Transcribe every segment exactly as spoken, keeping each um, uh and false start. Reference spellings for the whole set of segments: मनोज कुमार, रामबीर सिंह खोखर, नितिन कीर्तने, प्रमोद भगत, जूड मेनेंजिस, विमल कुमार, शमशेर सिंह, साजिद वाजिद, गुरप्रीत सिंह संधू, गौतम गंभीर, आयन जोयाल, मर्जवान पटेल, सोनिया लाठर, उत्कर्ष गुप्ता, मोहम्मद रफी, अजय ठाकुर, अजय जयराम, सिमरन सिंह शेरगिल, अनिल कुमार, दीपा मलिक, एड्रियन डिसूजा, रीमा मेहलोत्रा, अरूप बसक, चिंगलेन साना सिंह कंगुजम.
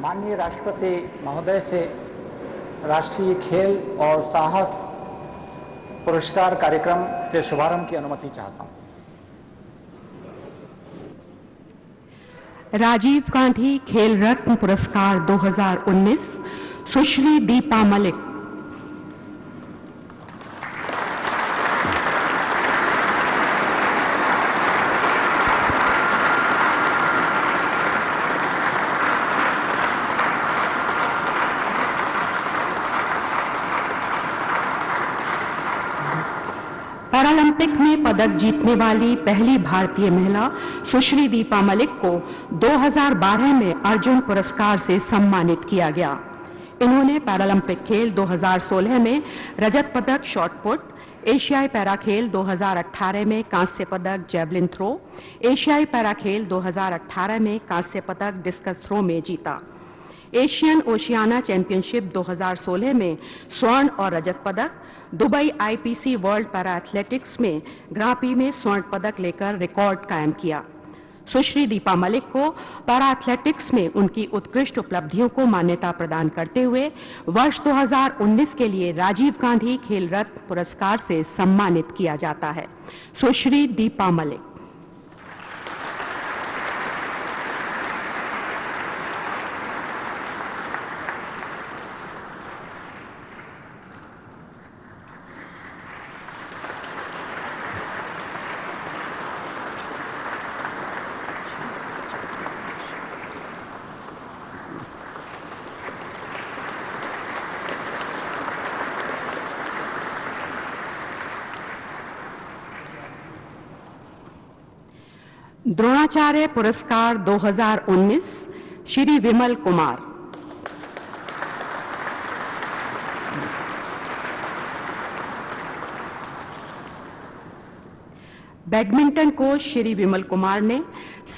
माननीय राष्ट्रपति महोदय से राष्ट्रीय खेल और साहस पुरस्कार कार्यक्रम के शुभारंभ की अनुमति चाहता हूँ। राजीव गांधी खेल रत्न पुरस्कार दो हज़ार उन्नीस सुश्री दीपा मलिक। पैरालंपिक में पदक जीतने वाली पहली भारतीय महिला सुश्री दीपा मलिक को दो हज़ार बारह में अर्जुन पुरस्कार से सम्मानित किया गया। इन्होंने पैरालंपिक खेल दो हज़ार सोलह में रजत पदक शॉटपुट, एशियाई पैरा खेल दो हज़ार अठारह में कांस्य पदक जैवलिन थ्रो, एशियाई पैरा खेल दो हज़ार अठारह में कांस्य पदक डिस्कस थ्रो में जीता। एशियन ओशियाना चैंपियनशिप दो हज़ार सोलह में स्वर्ण और रजत पदक, Dubai IPC world para athletics में ग्रापी में स्वर्ण पदक लेकर रिकॉर्ड कायम किया। सुश्री दीपा मलिक को पैरा एथलेटिक्स में उनकी उत्कृष्ट उपलब्धियों को मान्यता प्रदान करते हुए वर्ष दो हज़ार उन्नीस के लिए राजीव गांधी खेल रत्न पुरस्कार से सम्मानित किया जाता है। सुश्री दीपा मलिक। द्रोणाचार्य पुरस्कार दो हज़ार उन्नीस श्री विमल कुमार। बैडमिंटन कोच श्री विमल कुमार ने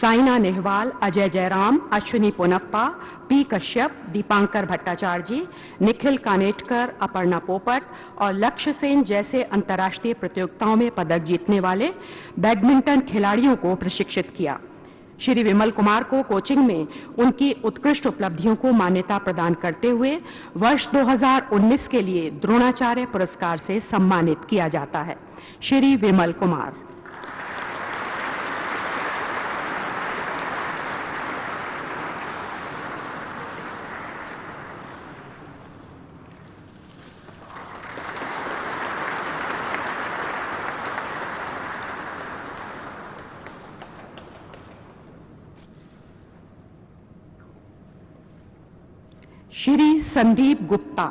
साइना नेहवाल, अजय जयराम, अश्विनी पोनप्पा, पी कश्यप, दीपांकर भट्टाचार्य जी, निखिल कानेटकर, अपर्णा पोपट और लक्ष्य सेन जैसे अंतर्राष्ट्रीय प्रतियोगिताओं में पदक जीतने वाले बैडमिंटन खिलाड़ियों को प्रशिक्षित किया। श्री विमल कुमार को कोचिंग में उनकी उत्कृष्ट उपलब्धियों को मान्यता प्रदान करते हुए वर्ष दो हज़ार उन्नीस के लिए द्रोणाचार्य पुरस्कार से सम्मानित किया जाता है। श्री विमल कुमार। श्री संदीप गुप्ता।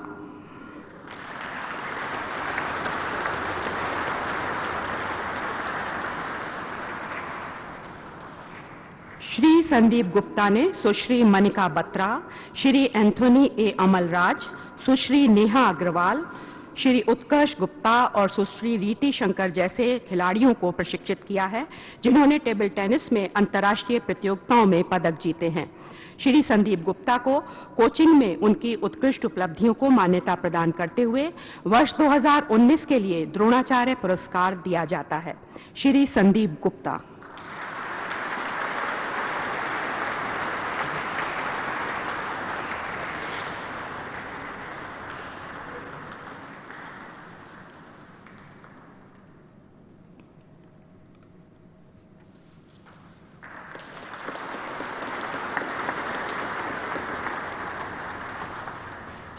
श्री संदीप गुप्ता ने सुश्री मनिका बत्रा, श्री एंथोनी ए अमलराज, सुश्री नेहा अग्रवाल, श्री उत्कर्ष गुप्ता और सुश्री रीति शंकर जैसे खिलाड़ियों को प्रशिक्षित किया है, जिन्होंने टेबल टेनिस में अंतर्राष्ट्रीय प्रतियोगिताओं में पदक जीते हैं। श्री संदीप गुप्ता को कोचिंग में उनकी उत्कृष्ट उपलब्धियों को मान्यता प्रदान करते हुए वर्ष दो हज़ार उन्नीस के लिए द्रोणाचार्य पुरस्कार दिया जाता है। श्री संदीप गुप्ता।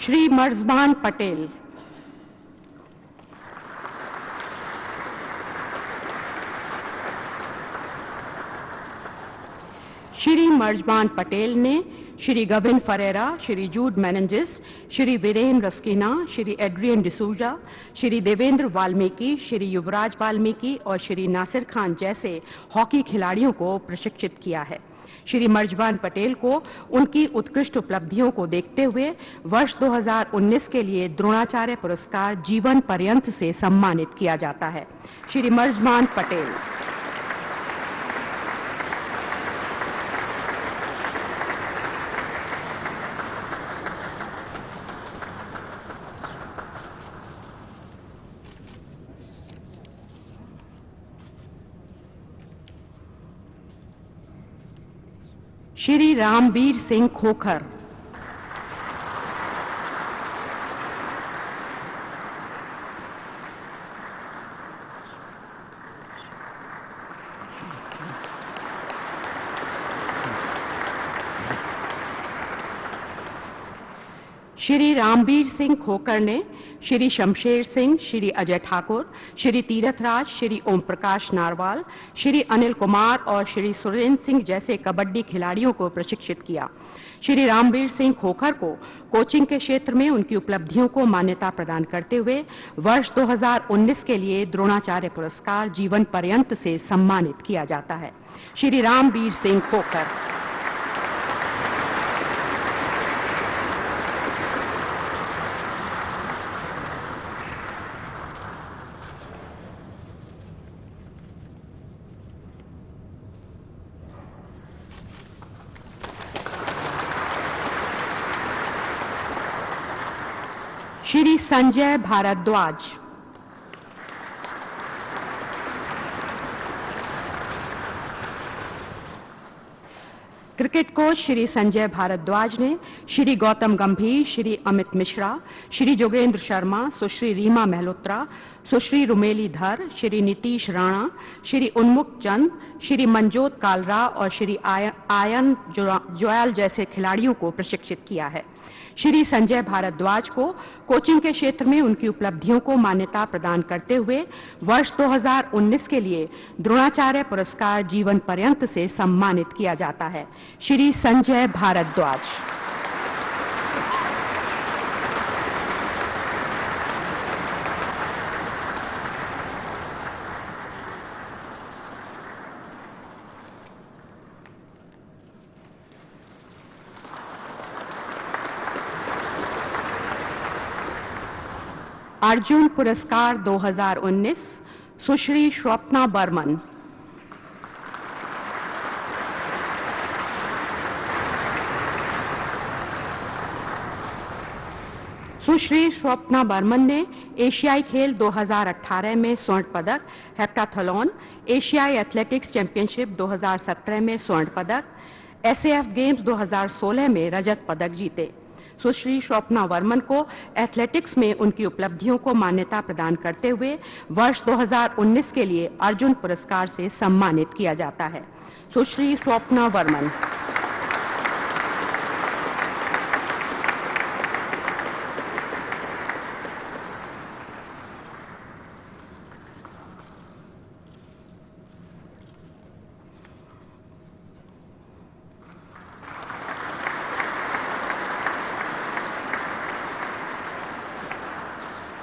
श्री मर्जवान पटेल। श्री मर्जवान पटेल ने Shri गविन Ferreira, Shri जूड मेनेंजिस, Shri Viren रस्किना, Shri एड्रियन डिसूजा, Shri Devendra Valmiki, Shri Yuvraj Valmiki और श्री नासिर खान जैसे हॉकी खिलाड़ियों को प्रशिक्षित किया है। श्री मर्जवान पटेल को उनकी उत्कृष्ट उपलब्धियों को देखते हुए वर्ष दो हज़ार उन्नीस के लिए द्रोणाचार्य पुरस्कार जीवन पर्यंत से सम्मानित किया जाता है। श्री मर्जवान पटेल। श्री रामबीर सिंह खोखर। श्री रामबीर सिंह खोखर ने श्री शमशेर सिंह, श्री अजय ठाकुर, श्री तीरथराज, श्री ओम प्रकाश नारवाल, श्री अनिल कुमार और श्री सुरेंद्र सिंह जैसे कबड्डी खिलाड़ियों को प्रशिक्षित किया। श्री रामबीर सिंह खोखर को कोचिंग के क्षेत्र में उनकी उपलब्धियों को मान्यता प्रदान करते हुए वर्ष दो हज़ार उन्नीस के लिए द्रोणाचार्य पुरस्कार जीवन पर्यंत से सम्मानित किया जाता है। श्री रामबीर सिंह खोखर। श्री संजय भारद्वाज। क्रिकेट कोच श्री संजय भारद्वाज ने श्री गौतम गंभीर, श्री अमित मिश्रा, श्री जोगेंद्र शर्मा, सुश्री रीमा मेहलोत्रा, सुश्री रुमेली धर, श्री नीतीश राणा, श्री उन्मुख चंद, श्री मंजोत कालरा और श्री आयन जोयाल जैसे खिलाड़ियों को प्रशिक्षित किया है। श्री संजय भारद्वाज को कोचिंग के क्षेत्र में उनकी उपलब्धियों को मान्यता प्रदान करते हुए वर्ष दो हज़ार उन्नीस के लिए द्रोणाचार्य पुरस्कार जीवन पर्यंत से सम्मानित किया जाता है। श्री संजय भारद्वाज। अर्जुन पुरस्कार दो हज़ार उन्नीस सुश्री स्वप्ना बर्मन। सुश्री स्वप्ना बर्मन ने एशियाई खेल दो हज़ार अठारह में स्वर्ण पदक, हेप्टाथलॉन, एशियाई एथलेटिक्स चैंपियनशिप दो हज़ार सत्रह में स्वर्ण पदक, एसएएफ गेम्स दो हज़ार सोलह में रजत पदक जीते। सुश्री स्वप्ना वर्मन को एथलेटिक्स में उनकी उपलब्धियों को मान्यता प्रदान करते हुए वर्ष दो हज़ार उन्नीस के लिए अर्जुन पुरस्कार से सम्मानित किया जाता है। सुश्री स्वप्ना वर्मन।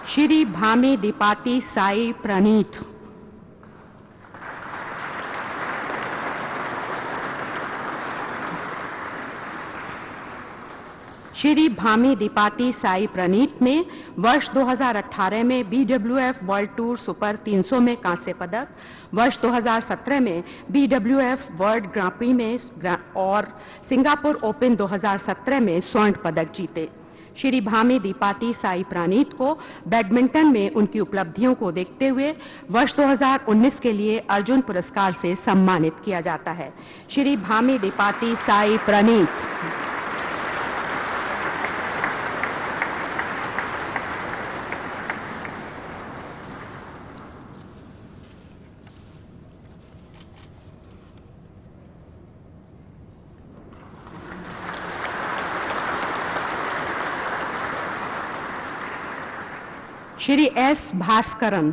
श्री भामी दीपाती साई प्रणीत। श्री भामी दीपाती साई प्रणीत ने वर्ष दो हज़ार अठारह में बीडब्ल्यूएफ वर्ल्ड टूर सुपर तीन सौ में कांस्य पदक, वर्ष दो हज़ार सत्रह में बीडब्ल्यूएफ वर्ल्ड ग्रां प्री में और सिंगापुर ओपन दो हज़ार सत्रह में स्वर्ण पदक जीते। श्री भामी दीपाती साई प्रणीत को बैडमिंटन में उनकी उपलब्धियों को देखते हुए वर्ष दो हज़ार उन्नीस के लिए अर्जुन पुरस्कार से सम्मानित किया जाता है। Shri Bhamidipati Sai Praneeth. Shri S Bhaskaran.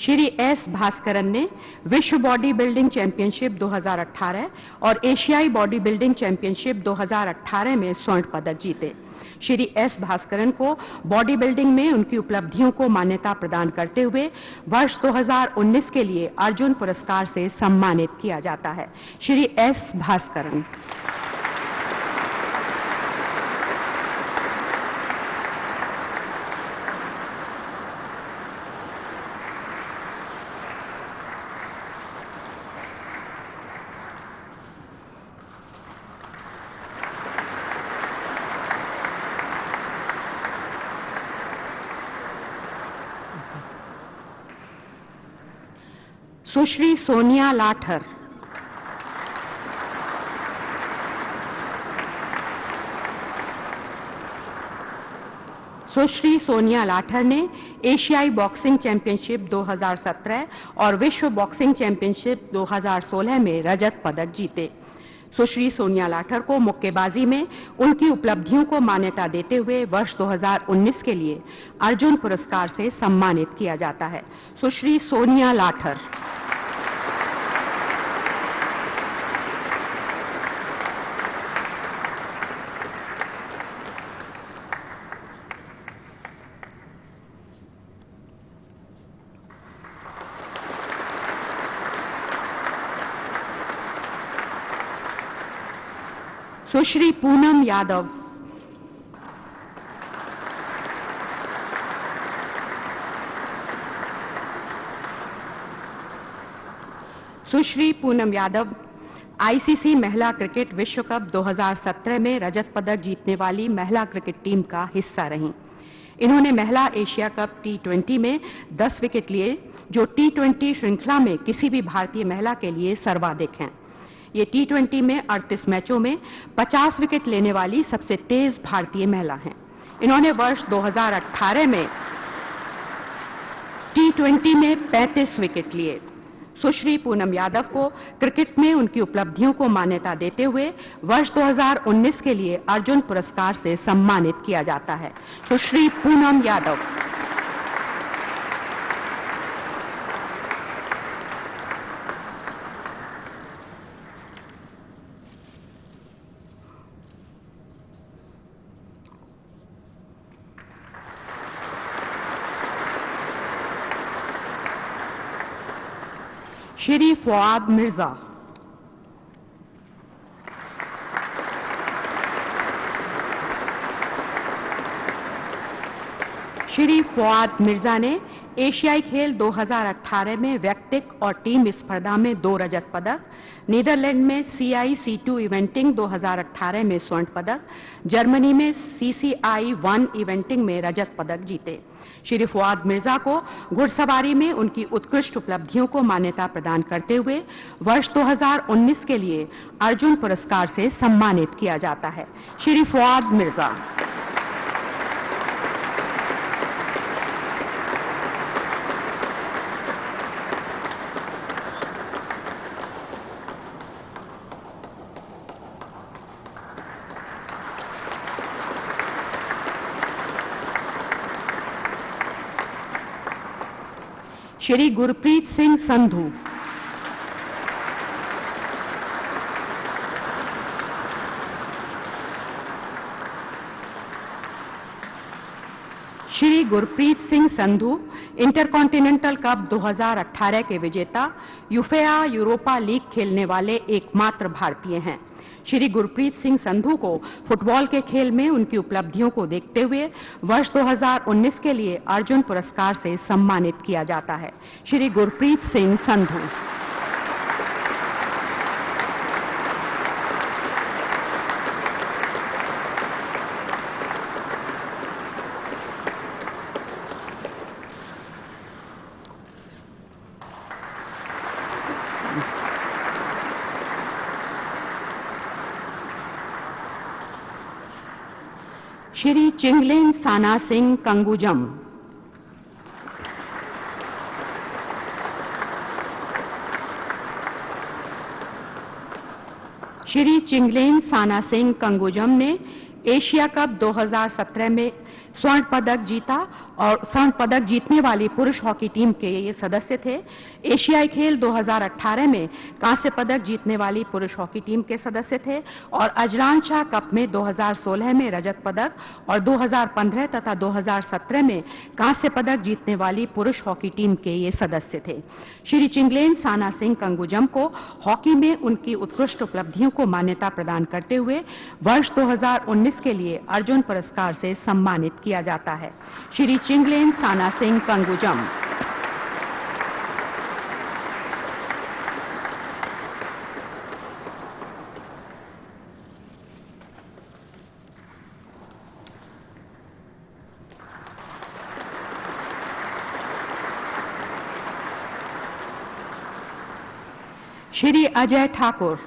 Shri S Bhaskaran ने विश्व बॉडी बिल्डिंग चैंपियनशिप दो हज़ार अठारह और एशियाई बॉडी बिल्डिंग चैंपियनशिप दो हज़ार अठारह में स्वर्ण पदक जीते। श्री एस भास्करन को बॉडी बिल्डिंग में उनकी उपलब्धियों को मान्यता प्रदान करते हुए वर्ष दो हज़ार उन्नीस के लिए अर्जुन पुरस्कार से सम्मानित किया जाता है। श्री एस भास्करन। सुश्री सोनिया लाथर। सुश्री सोनिया लाथर ने एशियाई बॉक्सिंग चैंपियनशिप दो हज़ार सत्रह और विश्व बॉक्सिंग चैंपियनशिप दो हज़ार सोलह में रजत पदक जीते। सुश्री सोनिया लाठर को मुक्केबाजी में उनकी उपलब्धियों को मान्यता देते हुए वर्ष दो हज़ार उन्नीस के लिए अर्जुन पुरस्कार से सम्मानित किया जाता है। सुश्री सोनिया लाठर। सुश्री पूनम यादव। सुश्री पूनम यादव आईसीसी महिला क्रिकेट विश्व कप दो हज़ार सत्रह में रजत पदक जीतने वाली महिला क्रिकेट टीम का हिस्सा रहीं। इन्होंने महिला एशिया कप टी ट्वेंटी में दस विकेट लिए, जो टी ट्वेंटी श्रृंखला में किसी भी भारतीय महिला के लिए सर्वाधिक हैं। ये टी ट्वेंटी में अड़तीस मैचों में पचास विकेट लेने वाली सबसे तेज भारतीय महिला हैं। इन्होंने वर्ष दो हज़ार अठारह में टी ट्वेंटी में पैंतीस विकेट लिए। सुश्री पूनम यादव को क्रिकेट में उनकी उपलब्धियों को मान्यता देते हुए वर्ष दो हज़ार उन्नीस के लिए अर्जुन पुरस्कार से सम्मानित किया जाता है। सुश्री पूनम यादव। श्री फवाद मिर्जा। श्री फवाद मिर्जा ने एशियाई खेल दो हज़ार अठारह में व्यक्तिक और टीम स्पर्धा में दो रजत पदक, नीदरलैंड में सी आई सी टू इवेंटिंग दो हज़ार अठारह में स्वर्ण पदक, जर्मनी में सी सी आई वन इवेंटिंग में रजत पदक जीते। श्री फवाद मिर्जा को घुड़सवारी में उनकी उत्कृष्ट उपलब्धियों को मान्यता प्रदान करते हुए वर्ष दो हज़ार उन्नीस के लिए अर्जुन पुरस्कार से सम्मानित किया जाता है। श्री फवाद मिर्जा। श्री गुरप्रीत सिंह संधू। श्री गुरप्रीत सिंह संधू इंटरकॉन्टिनेंटल कप दो हज़ार अठारह के विजेता, यूफेआ यूरोपा लीग खेलने वाले एकमात्र भारतीय हैं। श्री गुरप्रीत सिंह संधू को फुटबॉल के खेल में उनकी उपलब्धियों को देखते हुए वर्ष दो हज़ार उन्नीस के लिए अर्जुन पुरस्कार से सम्मानित किया जाता है। श्री गुरप्रीत सिंह संधू। श्री चिंगलेन साना सिंह कंगुजम। श्री चिंगलेन साना सिंह कंगुजम ने एशिया कप दो हज़ार सत्रह में स्वर्ण पदक जीता और स्वर्ण पदक जीतने वाली पुरुष हॉकी टीम के ये सदस्य थे। एशियाई खेल दो हज़ार अठारह में कांस्य पदक जीतने वाली पुरुष हॉकी टीम के सदस्य थे और अजलान शाह कप में दो हज़ार सोलह में रजत पदक और दो हज़ार पंद्रह तथा दो हज़ार सत्रह में कांस्य पदक जीतने वाली पुरुष हॉकी टीम के ये सदस्य थे। श्री चिंगलेन साना सिंह कंगुजम को हॉकी में उनकी उत्कृष्ट उपलब्धियों को मान्यता प्रदान करते हुए वर्ष दो हज़ार उन्नीस के लिए अर्जुन पुरस्कार से सम्मानित किया जाता है। श्री चिंगलेन साना सिंह कंगुजम। श्री अजय ठाकुर।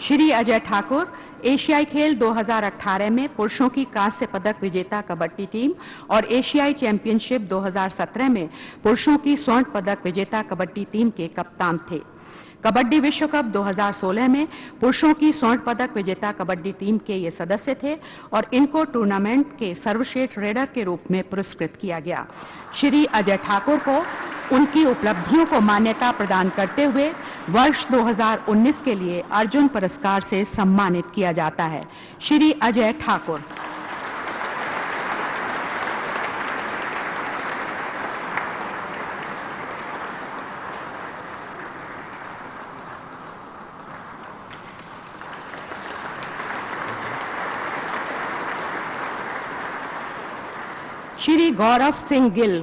श्री अजय ठाकुर एशियाई खेल दो हज़ार अठारह में पुरुषों की कांस्य पदक विजेता कबड्डी टीम और एशियाई चैंपियनशिप दो हज़ार सत्रह में पुरुषों की स्वर्ण पदक विजेता कबड्डी टीम के कप्तान थे। कबड्डी विश्व कप दो हज़ार सोलह में पुरुषों की स्वर्ण पदक विजेता कबड्डी टीम के ये सदस्य थे और इनको टूर्नामेंट के सर्वश्रेष्ठ रेडर के रूप में पुरस्कृत किया गया। श्री अजय ठाकुर को उनकी उपलब्धियों को मान्यता प्रदान करते हुए वर्ष दो हज़ार उन्नीस के लिए अर्जुन पुरस्कार से सम्मानित किया जाता है। श्री अजय ठाकुर। श्री गौरव सिंह गिल।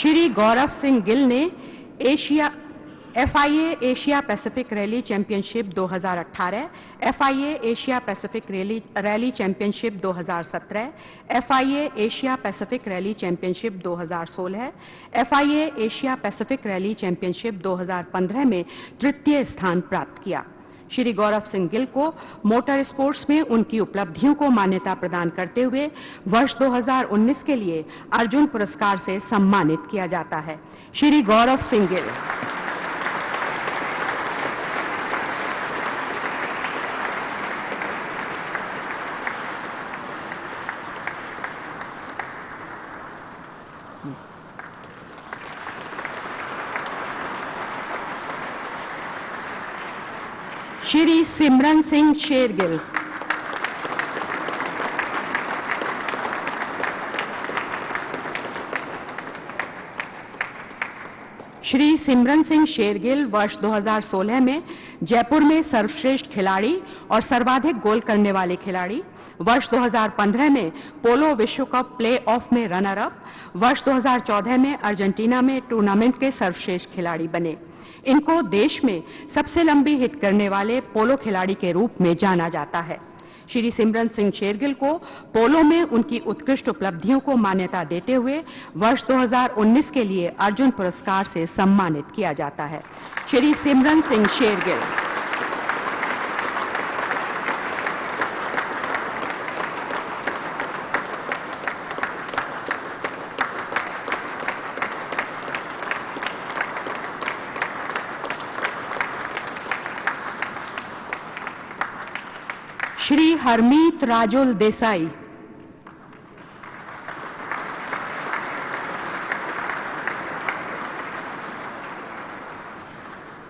श्री गौरव सिंह गिल ने Asia F I A Asia Pacific rally championship दो हज़ार अठारह, F I A Asia Pacific rally rally championship दो हज़ार सत्रह, F I A Asia Pacific rally championship दो हज़ार सोलह, F I A Asia Pacific rally championship दो हज़ार पंद्रह में तृतीय स्थान प्राप्त किया। श्री गौरव सिंह गिल को मोटर स्पोर्ट्स में उनकी उपलब्धियों को मान्यता प्रदान करते हुए वर्ष दो हज़ार उन्नीस के लिए अर्जुन पुरस्कार से सम्मानित किया जाता है। श्री गौरव सिंह गिल। श्री सिमरन सिंह शेरगिल। श्री सिमरन सिंह शेरगिल वर्ष दो हज़ार सोलह में जयपुर में सर्वश्रेष्ठ खिलाड़ी और सर्वाधिक गोल करने वाले खिलाड़ी, वर्ष दो हज़ार पंद्रह में पोलो विश्व कप प्ले ऑफ में रनर अप, वर्ष दो हज़ार चौदह में अर्जेंटीना में टूर्नामेंट के सर्वश्रेष्ठ खिलाड़ी बने। इनको देश में सबसे लंबी हिट करने वाले पोलो खिलाड़ी के रूप में जाना जाता है। श्री सिमरन सिंह शेरगिल को पोलो में उनकी उत्कृष्ट उपलब्धियों को मान्यता देते हुए वर्ष दो हज़ार उन्नीस के लिए अर्जुन पुरस्कार से सम्मानित किया जाता है। श्री सिमरन सिंह शेरगिल। श्री हरमीत राजुल देसाई।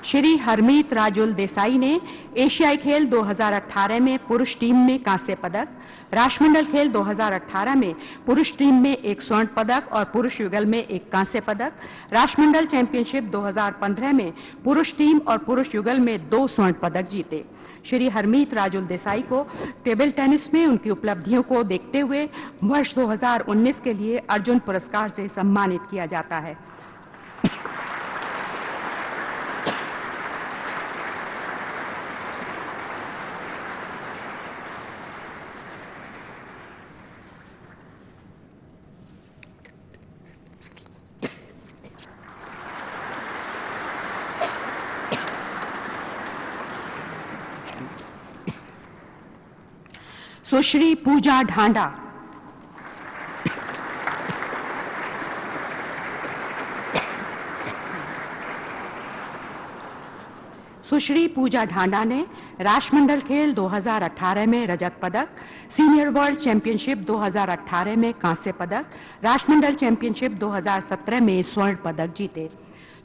श्री हरमीत राजुल देसाई ने एशियाई खेल दो हज़ार अठारह में पुरुष टीम में कांस्य पदक, राष्ट्रमंडल खेल दो हज़ार अठारह में पुरुष टीम में एक स्वर्ण पदक और पुरुष युगल में एक कांस्य पदक, राष्ट्रमंडल चैंपियनशिप दो हज़ार पंद्रह में पुरुष टीम और पुरुष युगल में दो स्वर्ण पदक जीते। श्री हरमीत राजुल देसाई को टेबल टेनिस में उनकी उपलब्धियों को देखते हुए वर्ष दो हज़ार उन्नीस के लिए अर्जुन पुरस्कार से सम्मानित किया जाता है। सुश्री पूजा ढांडा। सुश्री पूजा ढांडा ने राष्ट्रमंडल खेल दो हज़ार अठारह में रजत पदक, सीनियर वर्ल्ड चैंपियनशिप दो हज़ार अठारह में कांस्य पदक, राष्ट्रमंडल चैंपियनशिप दो हज़ार सत्रह में स्वर्ण पदक जीते।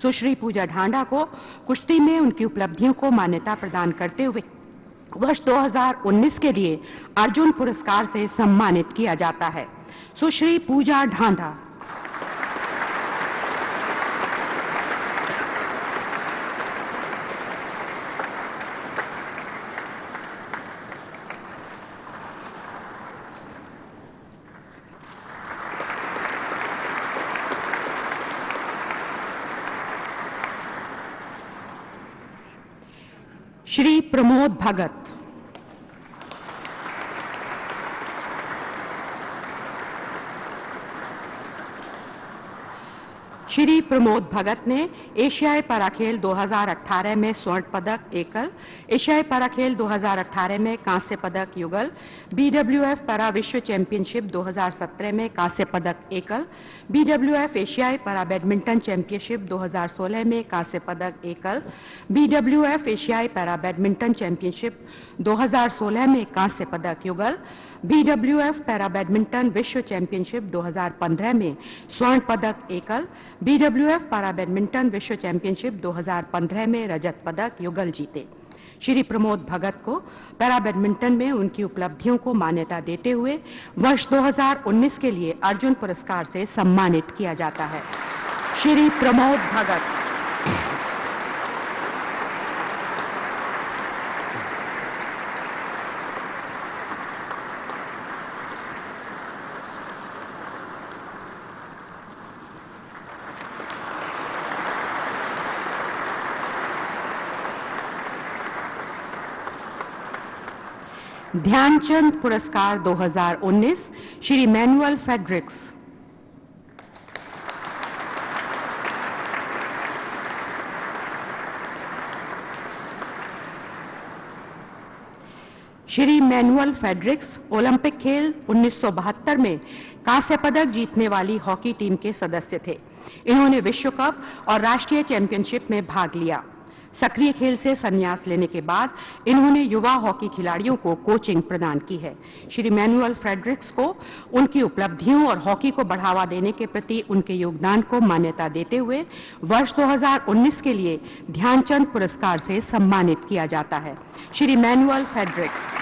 सुश्री पूजा ढांडा को कुश्ती में उनकी उपलब्धियों को मान्यता प्रदान करते हुए वर्ष दो हज़ार उन्नीस के लिए अर्जुन पुरस्कार से सम्मानित किया जाता है। सुश्री पूजा ढांडा। श्री प्रमोद भगत। श्री प्रमोद भगत ने एशियाई पैरा खेल दो हज़ार अठारह में स्वर्ण पदक एकल, एशियाई पैरा खेल दो हज़ार अठारह में कांस्य पदक युगल, बीडब्ल्यूएफ पैरा विश्व चैंपियनशिप दो हज़ार सत्रह में कांस्य पदक एकल, बीडब्ल्यूएफ एशियाई पैरा बैडमिंटन चैंपियनशिप दो हज़ार सोलह में कांस्य पदक एकल, बीडब्ल्यूएफ एशियाई पैरा बैडमिंटन चैंपियनशिप दो हज़ार सोलह में कांस्य पदक युगल, बीडब्ल्यूएफ पैरा बैडमिंटन विश्व चैंपियनशिप दो हज़ार पंद्रह में स्वर्ण पदक एकल, बीडब्ल्यूएफ पैरा बैडमिंटन विश्व चैंपियनशिप दो हज़ार पंद्रह में रजत पदक युगल जीते। श्री प्रमोद भगत को पैरा बैडमिंटन में उनकी उपलब्धियों को मान्यता देते हुए वर्ष दो हज़ार उन्नीस के लिए अर्जुन पुरस्कार से सम्मानित किया जाता है। श्री प्रमोद भगत। ध्यानचंद पुरस्कार दो हज़ार उन्नीस Shri manual Fredericks. Shri manual Fredericks Olympic खेल उन्नीस सौ बहत्तर में कांस्य पदक जीतने वाली हॉकी टीम के सदस्य थे। इन्होंने विश्व कप और राष्ट्रीय चैंपियनशिप में भाग लिया। सक्रिय खेल से संन्यास लेने के बाद इन्होंने युवा हॉकी खिलाड़ियों को कोचिंग प्रदान की है। श्री मैनुअल फ्रेडरिक्स को उनकी उपलब्धियों और हॉकी को बढ़ावा देने के प्रति उनके योगदान को मान्यता देते हुए वर्ष दो हज़ार उन्नीस के लिए ध्यानचंद पुरस्कार से सम्मानित किया जाता है। Shri manual Fredericks.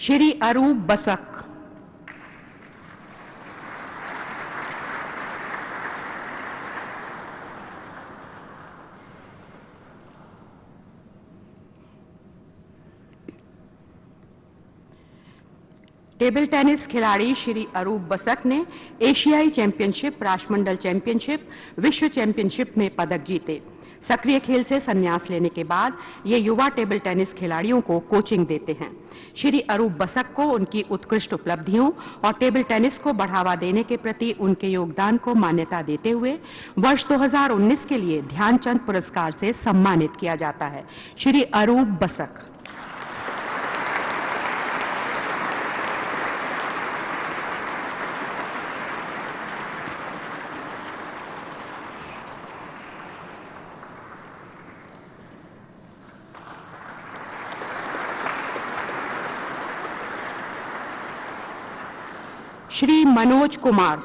Shri अरूप बसक। Table tennis खिलाड़ी श्री अरूप बसक ने एशियाई चैंपियनशिप, राष्ट्रमंडल चैंपियनशिप, विश्व चैंपियनशिप में पदक जीते। सक्रिय खेल से संन्यास लेने के बाद ये युवा टेबल टेनिस खिलाड़ियों को कोचिंग देते हैं। श्री अरूप बसक को उनकी उत्कृष्ट उपलब्धियों और टेबल टेनिस को बढ़ावा देने के प्रति उनके योगदान को मान्यता देते हुए वर्ष दो हज़ार उन्नीस के लिए ध्यानचंद पुरस्कार से सम्मानित किया जाता है। श्री अरूप बसक। श्री मनोज कुमार।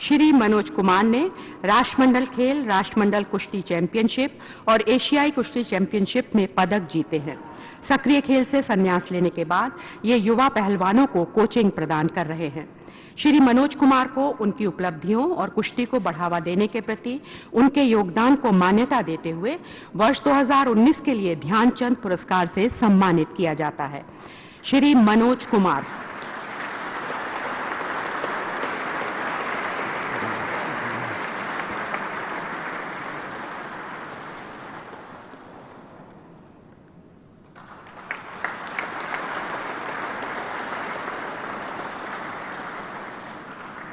श्री मनोज कुमार ने राष्ट्रमंडल खेल, राष्ट्रमंडल कुश्ती चैंपियनशिप और एशियाई कुश्ती चैंपियनशिप में पदक जीते हैं। सक्रिय खेल से संन्यास लेने के बाद ये युवा पहलवानों को कोचिंग प्रदान कर रहे हैं। श्री मनोज कुमार को उनकी उपलब्धियों और कुश्ती को बढ़ावा देने के प्रति उनके योगदान को मान्यता देते हुए वर्ष दो हज़ार उन्नीस के लिए ध्यानचंद पुरस्कार से सम्मानित किया जाता है। श्री मनोज कुमार।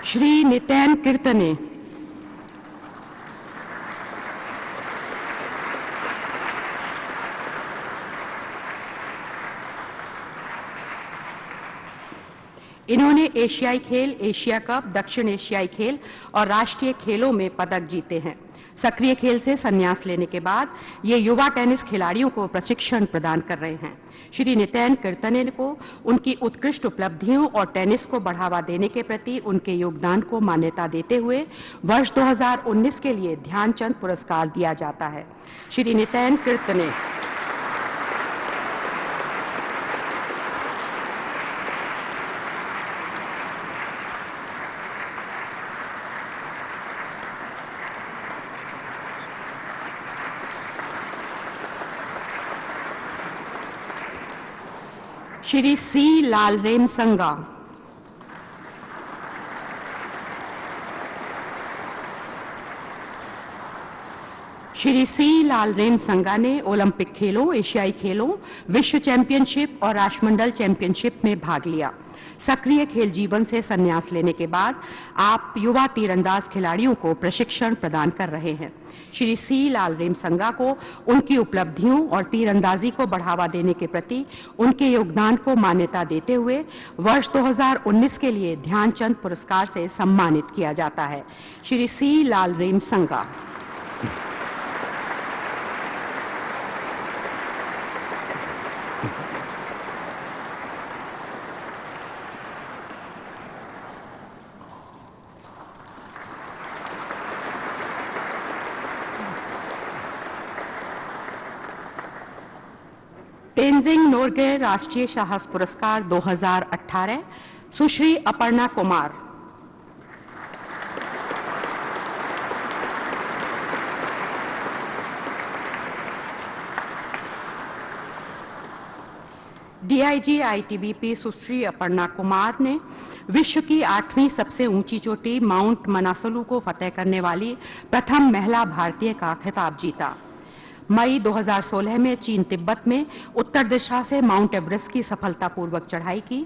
श्री नितिन कीर्तने। इन्होंने एशियाई खेल, एशिया कप, दक्षिण एशियाई खेल और राष्ट्रीय खेलों में पदक जीते हैं। सक्रिय खेल से संन्यास लेने के बाद ये युवा टेनिस खिलाड़ियों को प्रशिक्षण प्रदान कर रहे हैं। श्री नितिन कीर्तने को उनकी उत्कृष्ट उपलब्धियों और टेनिस को बढ़ावा देने के प्रति उनके योगदान को मान्यता देते हुए वर्ष दो हज़ार उन्नीस के लिए ध्यानचंद पुरस्कार दिया जाता है। Shri नितिन कीर्तने। Shri C Lalremsanga. Shri C लाल रेम संगा ने ओलंपिक खेलों, एशियाई खेलों, विश्व चैंपियनशिप और राष्ट्रमंडल चैंपियनशिप में भाग लिया। सक्रिय खेल जीवन से संन्यास लेने के बाद आप युवा तीरंदाज खिलाड़ियों को प्रशिक्षण प्रदान कर रहे हैं। श्री सी लाल रेम संगा को उनकी उपलब्धियों और तीरंदाजी को बढ़ावा देने के प्रति उनके योगदान को मान्यता देते हुए वर्ष दो हज़ार उन्नीस के लिए ध्यानचंद पुरस्कार से सम्मानित किया जाता है। श्री सी लाल रेम संगा। तेंजिंग नोर्गे राष्ट्रीय साहस पुरस्कार दो हज़ार अठारह सुश्री अपर्णा कुमार। डीआईजी आईटीबीपी सुश्री अपर्णा कुमार ने विश्व की आठवीं सबसे ऊंची चोटी माउंट मनासलू को फतेह करने वाली प्रथम महिला भारतीय का खिताब जीता। मई दो हज़ार सोलह में चीन तिब्बत में उत्तर दिशा से माउंट एवरेस्ट की सफलतापूर्वक चढ़ाई की।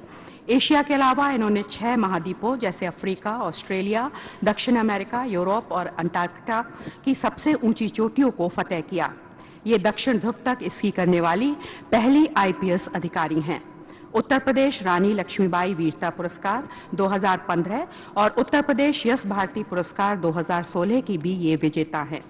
एशिया के अलावा इन्होंने छह महाद्वीपों जैसे अफ्रीका, ऑस्ट्रेलिया, दक्षिण अमेरिका, यूरोप और अंटार्कटिका की सबसे ऊंची चोटियों को फतेह किया। ये दक्षिण ध्रुव तक स्की करने वाली पहली आईपीएस अधिकारी हैं। उत्तर प्रदेश रानी लक्ष्मीबाई वीरता पुरस्कार दो हज़ार पंद्रह और उत्तर प्रदेश यश भारती पुरस्कार दो हज़ार सोलह की भी ये विजेता हैं।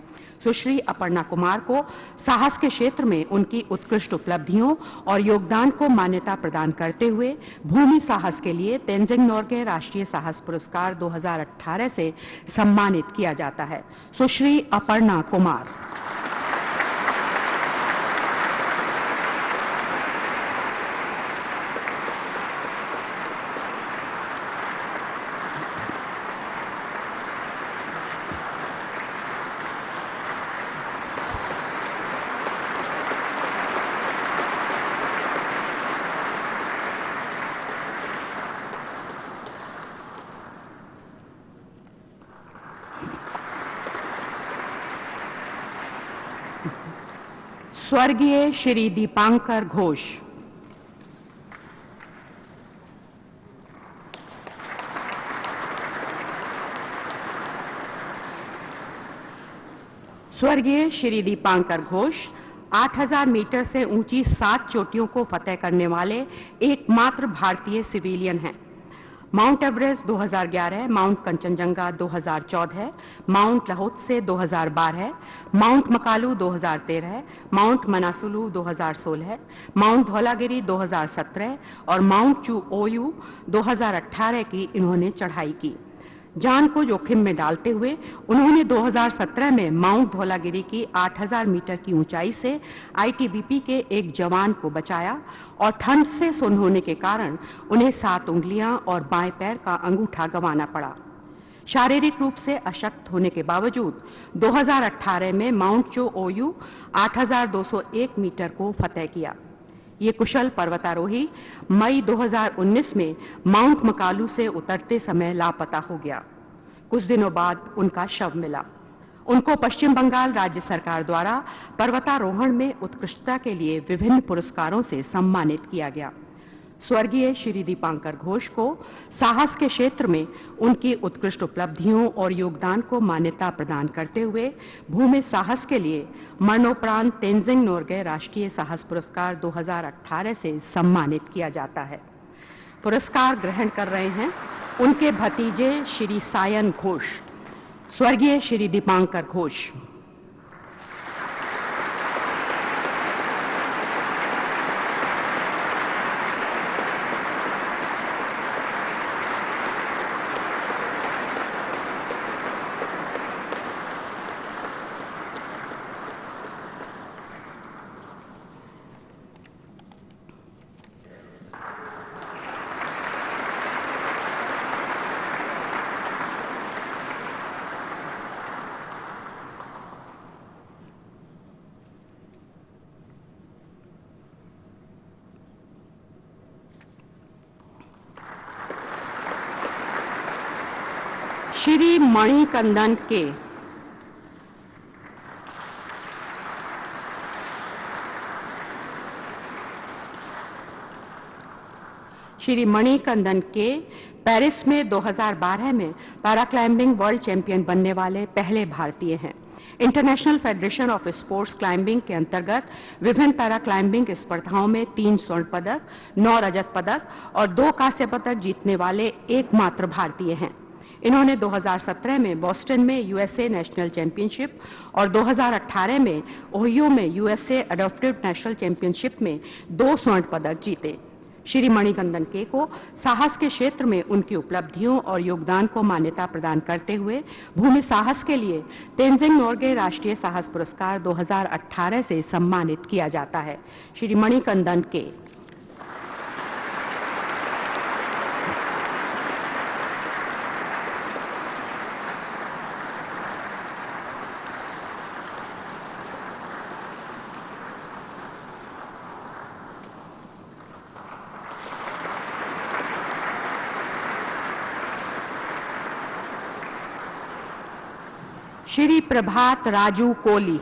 सुश्री अपर्णा कुमार को साहस के क्षेत्र में उनकी उत्कृष्ट उपलब्धियों और योगदान को मान्यता प्रदान करते हुए भूमि साहस के लिए तेंजिंग नोर्गे राष्ट्रीय साहस पुरस्कार दो हज़ार अठारह से सम्मानित किया जाता है। सुश्री अपर्णा कुमार। स्वर्गीय श्री दीपांकर घोष। स्वर्गीय श्री दीपांकर घोष आठ हज़ार मीटर से ऊंची सात चोटियों को फतेह करने वाले एकमात्र भारतीय सिविलियन हैं। माउंट एवरेस्ट दो हज़ार ग्यारह, माउंट कंचनजंगा दो हज़ार चौदह, माउंट लाहौतसे दो हज़ार बारह, माउंट मकालू दो हज़ार तेरह, माउंट मनासुलू दो हज़ार सोलह, माउंट धौलागिरी दो हज़ार सत्रह और माउंट चू ओयू दो हज़ार अठारह की इन्होंने चढ़ाई की। जान को जोखिम में डालते हुए उन्होंने दो हज़ार सत्रह में माउंट धौलागिरी की आठ हज़ार मीटर की ऊंचाई से आईटीबीपी के एक जवान को बचाया और ठंड से सुन्न होने के कारण उन्हें सात उंगलियां और बाएं पैर का अंगूठा गंवाना पड़ा। शारीरिक रूप से अशक्त होने के बावजूद दो हज़ार अठारह में माउंट चो ओयू आठ हज़ार दो सौ एक मीटर को फतेह किया। ये कुशल पर्वतारोही मई दो हज़ार उन्नीस में माउंट मकालू से उतरते समय लापता हो गया। कुछ दिनों बाद उनका शव मिला। उनको पश्चिम बंगाल राज्य सरकार द्वारा पर्वतारोहण में उत्कृष्टता के लिए विभिन्न पुरस्कारों से सम्मानित किया गया। स्वर्गीय श्री दीपांकर घोष को साहस के क्षेत्र में उनकी उत्कृष्ट उपलब्धियों और योगदान को मान्यता प्रदान करते हुए भूमि साहस के लिए मरणोपरांत तेंजिंग नोर्गे राष्ट्रीय साहस पुरस्कार दो हज़ार अठारह से सम्मानित किया जाता है। पुरस्कार ग्रहण कर रहे हैं उनके भतीजे श्री सायन घोष। स्वर्गीय श्री दीपांकर घोष। श्री मणिकंदन के। श्री मणिकंदन के पेरिस में दो हज़ार बारह में पैरा क्लाइंबिंग वर्ल्ड चैंपियन बनने वाले पहले भारतीय हैं। International federation of sports climbing के अंतर्गत विभिन्न पैरा क्लाइंबिंग स्पर्धाओं में तीन स्वर्ण पदक, नौ रजत पदक और दो कांस्य पदक जीतने वाले एकमात्र भारतीय हैं। इन्होंने दो हज़ार सत्रह में बोस्टन में यूएसए नेशनल चैंपियनशिप और दो हज़ार अठारह में ओहियो में यूएसए एडॉप्टिव नेशनल चैंपियनशिप में दो स्वर्ण पदक जीते। श्री मणिकंदन के को साहस के क्षेत्र में उनकी उपलब्धियों और योगदान को मान्यता प्रदान करते हुए भूमि साहस के लिए तेंजिंग नोर्गे राष्ट्रीय साहस पुरस्कार दो हज़ार अठारह से सम्मानित किया जाता है। श्री मणिकंदन के। श्री प्रभात राजू कोली।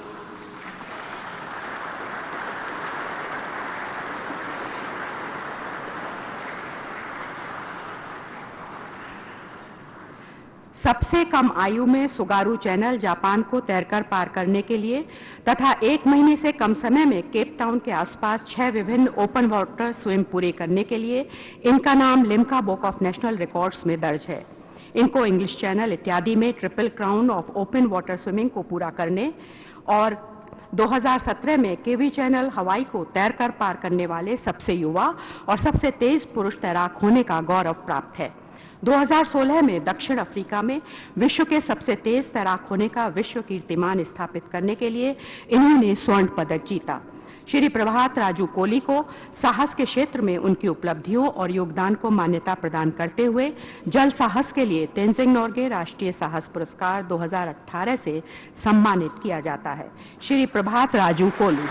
सबसे कम आयु में सुगारू चैनल जापान को तैरकर पार करने के लिए तथा एक महीने से कम समय में केप टाउन के आसपास छह विभिन्न ओपन वाटर स्विम पूरे करने के लिए इनका नाम Limca book of national records में दर्ज है। इनको इंग्लिश चैनल इत्यादि में triple crown of open water swimming को पूरा करने और दो हज़ार सत्रह में केवी चैनल हवाई को तैरकर पार करने वाले सबसे युवा और सबसे तेज पुरुष तैराक होने का गौरव प्राप्त है। दो हज़ार सोलह में दक्षिण अफ्रीका में विश्व के सबसे तेज तैराक होने का विश्व कीर्तिमान स्थापित करने के लिए इन्होंने स्वर्ण पदक जीता। श्री प्रभात राजू कोली को साहस के क्षेत्र में उनकी उपलब्धियों और योगदान को मान्यता प्रदान करते हुए जल साहस के लिए तेंजिंग नोर्गे राष्ट्रीय साहस पुरस्कार दो हज़ार अठारह से सम्मानित किया जाता है। श्री प्रभात राजू कोली।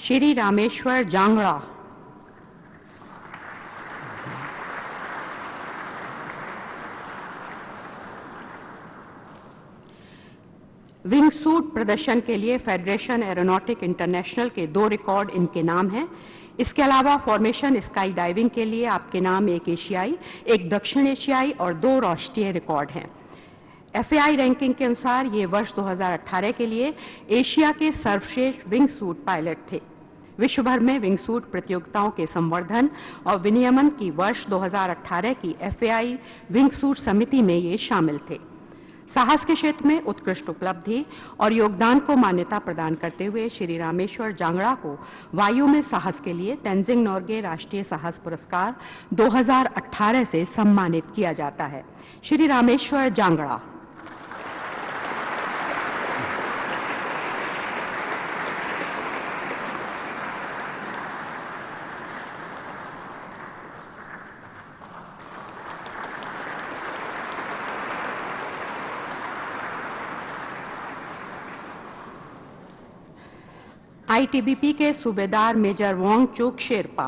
श्री रामेश्वर जांगड़ा। विंगसूट प्रदर्शन के लिए फेडरेशन एरोनॉटिक इंटरनेशनल के दो रिकॉर्ड इनके नाम हैं। इसके अलावा फॉर्मेशन स्काई डाइविंग के लिए आपके नाम एक एशियाई, एक दक्षिण एशियाई और दो राष्ट्रीय रिकॉर्ड हैं। एफएआई रैंकिंग के अनुसार ये वर्ष दो हज़ार अठारह के लिए एशिया के सर्वश्रेष्ठ विंग सूट पायलट थे। विश्व भर में विंग सूट प्रतियोगिताओं के संवर्धन और विनियमन की वर्ष दो हज़ार अठारह की एफएआई विंग सूट समिति में ये शामिल थे। साहस के क्षेत्र में उत्कृष्ट उपलब्धि और योगदान को मान्यता प्रदान करते हुए श्री रामेश्वर जांगड़ा को वायु में साहस के लिए तेंजिंग नोर्गे राष्ट्रीय साहस पुरस्कार दो हज़ार अठारह से सम्मानित किया जाता है। श्री रामेश्वर जांगड़ा। आईटीबीपी के सूबेदार मेजर वोंग चुक शेरपा।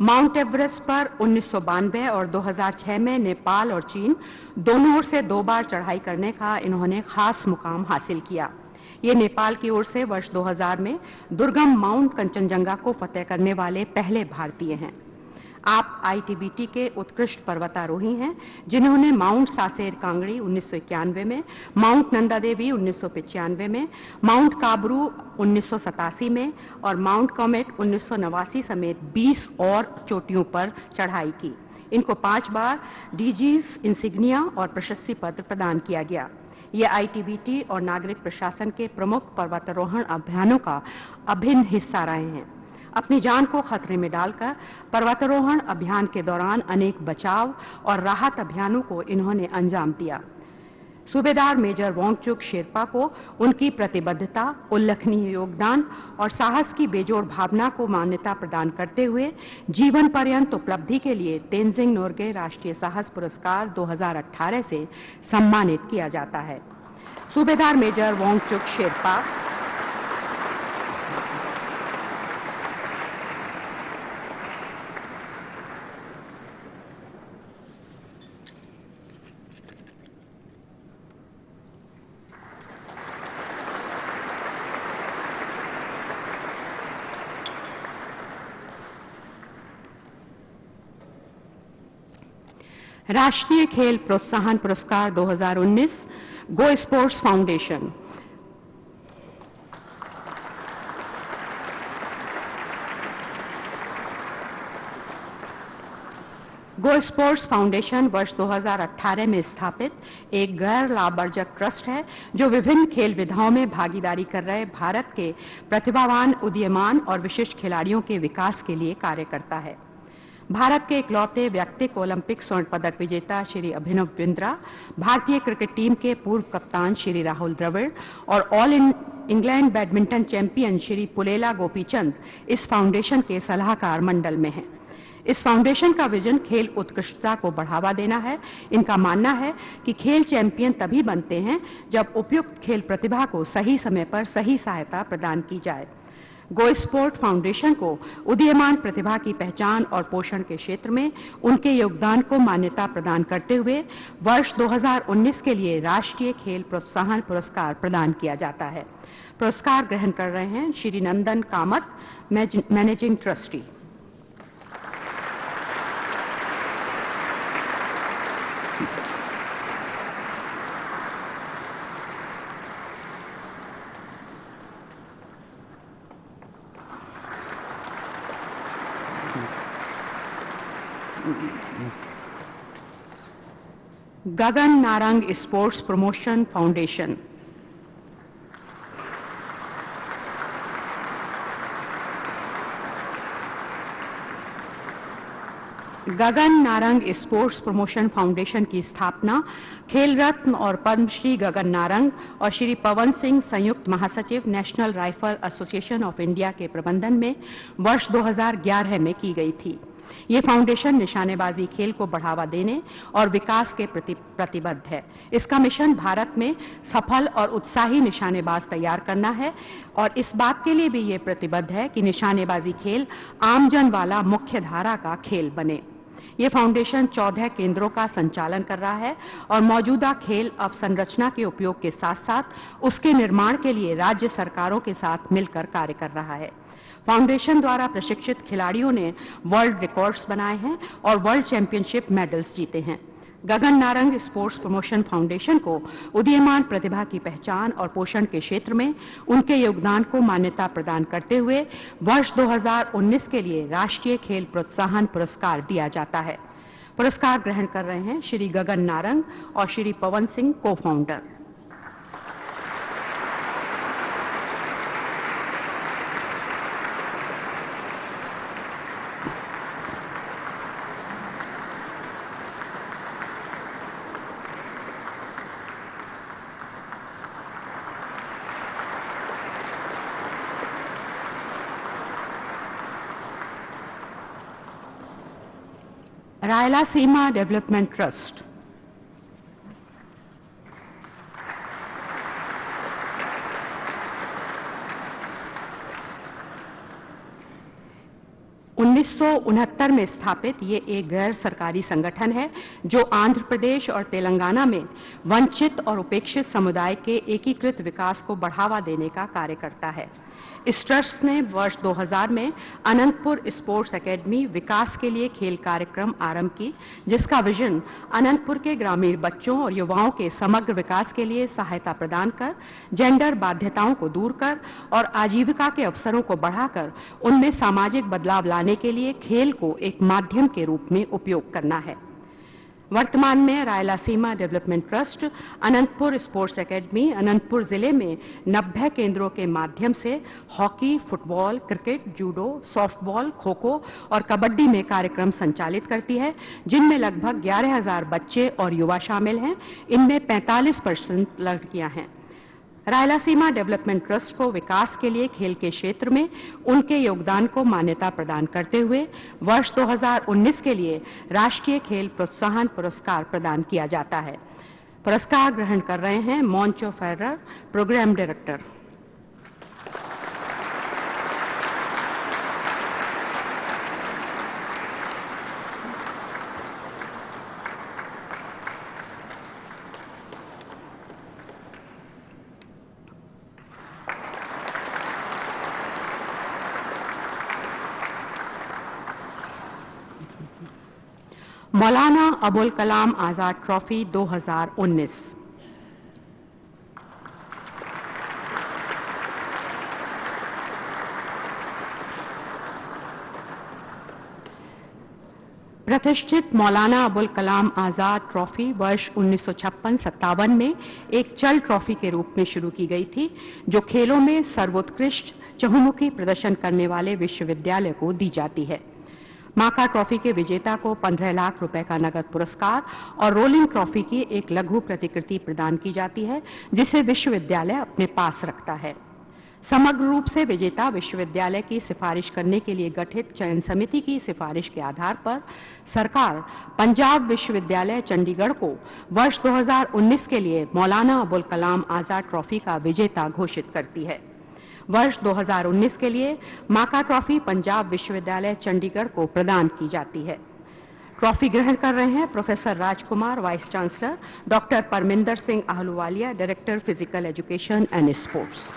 माउंट एवरेस्ट पर उन्नीस सौ बानवे और दो हज़ार छह में नेपाल और चीन दोनों ओर से दो बार चढ़ाई करने का इन्होंने खास मुकाम हासिल किया। ये नेपाल की ओर से वर्ष दो हज़ार में दुर्गम माउंट कंचनजंगा को फतेह करने वाले पहले भारतीय हैं। आप आईटीबीटी के उत्कृष्ट पर्वतारोही हैं जिन्होंने माउंट सासेर कांगड़ी उन्नीस सौ इक्यानवे में, माउंट नंदा देवी उन्नीस सौ पचानवे में, माउंट काबरू उन्नीस सौ सतासी में और माउंट कॉमेट उन्नीस सौ नवासी समेत बीस और चोटियों पर चढ़ाई की। इनको पांच बार डीजीज इंसिग्निया और प्रशस्ति पत्र प्रदान किया गया। ये आईटीबीटी और नागरिक प्रशासन के प्रमुख पर्वतारोहण अभियानों का अभिन्न हिस्सा रहे हैं। अपनी जान को खतरे में डालकर पर्वतारोहण अभियान के दौरान अनेक बचाव और राहत अभियानों को इन्होंने अंजाम दिया। सूबेदार मेजर वांगचुक शेरपा को उनकी प्रतिबद्धता, उल्लेखनीय योगदान और साहस की बेजोड़ भावना को मान्यता प्रदान करते हुए जीवन पर्यंत उपलब्धि के लिए तेनजिंग नोर्गे राष्ट्रीय साहस पुरस्कार दो हज़ार अठारह से सम्मानित किया जाता है। सूबेदार मेजर वांगचुक शेरपा राष्ट्रीय खेल प्रोत्साहन पुरस्कार दो हज़ार उन्नीस गो स्पोर्ट्स फाउंडेशन। गो स्पोर्ट्स फाउंडेशन वर्ष दो हज़ार अठारह में स्थापित एक गैर लाभर्जक ट्रस्ट है जो विभिन्न खेल विधाओं में भागीदारी कर रहे भारत के प्रतिभावान, उदीयमान और विशिष्ट खिलाड़ियों के विकास के लिए कार्य करता है। भारत के इकलौते वैयक्तिक ओलंपिक स्वर्ण पदक विजेता श्री अभिनव बिंद्रा, भारतीय क्रिकेट टीम के पूर्व कप्तान श्री राहुल द्रविड़ और all England badminton champion Shri Pullela Gopichand इस फाउंडेशन के सलाहकार मंडल में हैं। इस फाउंडेशन का विजन खेल उत्कृष्टता को बढ़ावा देना है। इनका मानना है कि खेल चैंपियन तभी बनते हैं जब उपयुक्त खेल प्रतिभा को सही समय पर सही सहायता प्रदान की जाए। गो स्पोर्ट फाउंडेशन को उदीयमान प्रतिभा की पहचान और पोषण के क्षेत्र में उनके योगदान को मान्यता प्रदान करते हुए वर्ष दो हज़ार उन्नीस के लिए राष्ट्रीय खेल प्रोत्साहन पुरस्कार प्रदान किया जाता है। पुरस्कार ग्रहण कर रहे हैं Shri Nandan Kamath, managing trustee. Gagan Narang sports promotion foundation. Gagan Narang sports promotion foundation की स्थापना खेल रत्न और पद्मश्री गगन नारंग और श्री पवन सिंह, संयुक्त महासचिव national rifle association of India के प्रबंधन में वर्ष दो हज़ार ग्यारह में की गई थी। ये फाउंडेशन निशानेबाजी खेल को बढ़ावा देने और विकास के प्रति प्रतिबद्ध है। इसका मिशन भारत में सफल और उत्साही निशानेबाज तैयार करना है और इस बात के लिए भी ये प्रतिबद्ध है कि निशानेबाजी खेल आमजन वाला मुख्य धारा का खेल बने। ये फाउंडेशन चौदह केंद्रों का संचालन कर रहा है और मौजूदा खेल अवसंरचना के उपयोग के साथ साथ उसके निर्माण के लिए राज्य सरकारों के साथ मिलकर कार्य कर रहा है। फाउंडेशन द्वारा प्रशिक्षित खिलाड़ियों ने वर्ल्ड रिकॉर्ड्स बनाए हैं और वर्ल्ड चैंपियनशिप मेडल्स जीते हैं। Gagan Narang sports promotion foundation को उदीयमान प्रतिभा की पहचान और पोषण के क्षेत्र में उनके योगदान को मान्यता प्रदान करते हुए वर्ष दो हज़ार उन्नीस के लिए राष्ट्रीय खेल प्रोत्साहन पुरस्कार दिया जाता है। पुरस्कार ग्रहण कर रहे हैं श्री गगन नारंग और श्री पवन सिंह, को फाउंडर। Rayalaseema development trust. उन्नीस सौ उनहत्तर में स्थापित ये एक गैर सरकारी संगठन है जो आंध्र प्रदेश और तेलंगाना में वंचित और उपेक्षित समुदाय के एकीकृत विकास को बढ़ावा देने का कार्य करता है। इस ट्रस्ट ने वर्ष दो हज़ार में अनंतपुर स्पोर्ट्स एकेडमी विकास के लिए खेल कार्यक्रम आरंभ की, जिसका विजन अनंतपुर के ग्रामीण बच्चों और युवाओं के समग्र विकास के लिए सहायता प्रदान कर, जेंडर बाध्यताओं को दूर कर और आजीविका के अवसरों को बढ़ाकर उनमें सामाजिक बदलाव लाने के लिए खेल को एक माध्यम के रूप में उपयोग करना है। वर्तमान में Rayalaseema development trust, Anantapur sports academy, Anantapur ज़िले में नब्बे केंद्रों के माध्यम से hockey, football, cricket, judo, softball, kho kho और कबड्डी में कार्यक्रम संचालित करती है, जिनमें लगभग ग्यारह हज़ार बच्चे और युवा शामिल हैं। इनमें पैंतालीस परसेंट लड़कियां हैं। रायलासीमा डेवलपमेंट ट्रस्ट को विकास के लिए खेल के क्षेत्र में उनके योगदान को मान्यता प्रदान करते हुए वर्ष दो हज़ार उन्नीस के लिए राष्ट्रीय खेल प्रोत्साहन पुरस्कार प्रदान किया जाता है। पुरस्कार ग्रहण कर रहे हैं मॉन्चो Ferrer, programme director. Maulana Abul Kalam Azad trophy दो हज़ार उन्नीस। प्रतिष्ठित मौलाना अबुल कलाम आज़ाद ट्रॉफी वर्ष उन्नीस सौ छप्पन सत्तावन में एक चल ट्रॉफी के रूप में शुरू की गई थी, जो खेलों में सर्वोत्कृष्ट चहुमुखी प्रदर्शन करने वाले विश्वविद्यालय को दी जाती है। माका ट्रॉफी के विजेता को पंद्रह लाख रुपए का नगद पुरस्कार और रोलिंग ट्रॉफी की एक लघु प्रतिकृति प्रदान की जाती है, जिसे विश्वविद्यालय अपने पास रखता है। समग्र रूप से विजेता विश्वविद्यालय की सिफारिश करने के लिए गठित चयन समिति की सिफारिश के आधार पर सरकार पंजाब विश्वविद्यालय चंडीगढ़ को वर्ष दो हज़ार उन्नीस के लिए मौलाना अबुल कलाम आज़ाद ट्रॉफी का विजेता घोषित करती है। वर्ष दो हज़ार उन्नीस के लिए माका ट्रॉफी पंजाब विश्वविद्यालय चंडीगढ़ को प्रदान की जाती है। ट्रॉफी ग्रहण कर रहे हैं professor Rajkumar, vice chancellor, doctor Parminder Singh Ahluwalia, director physical education and sports.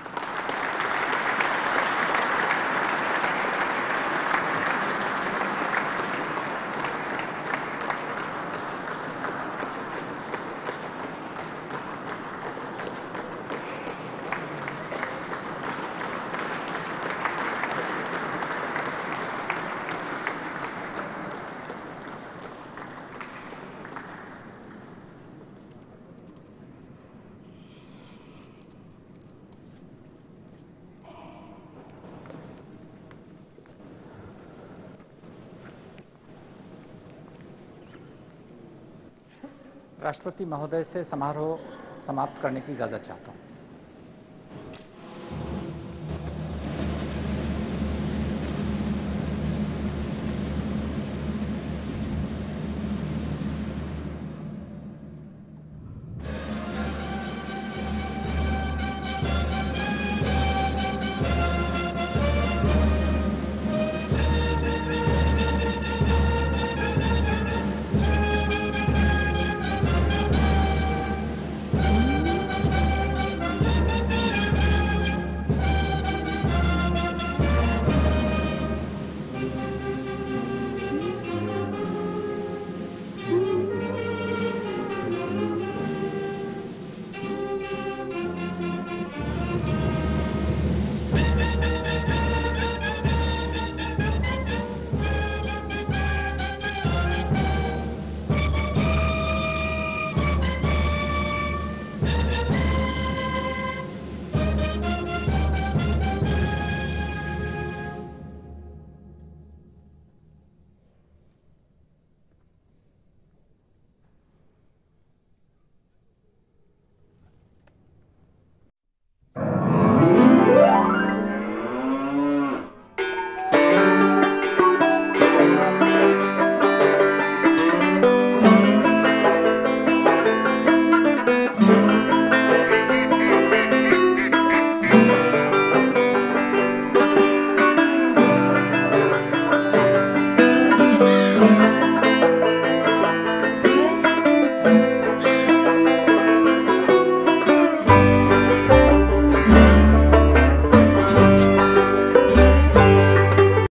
राष्ट्रपति महोदय से समारोह समाप्त करने की इजाज़त चाहता हूँ। Thank you.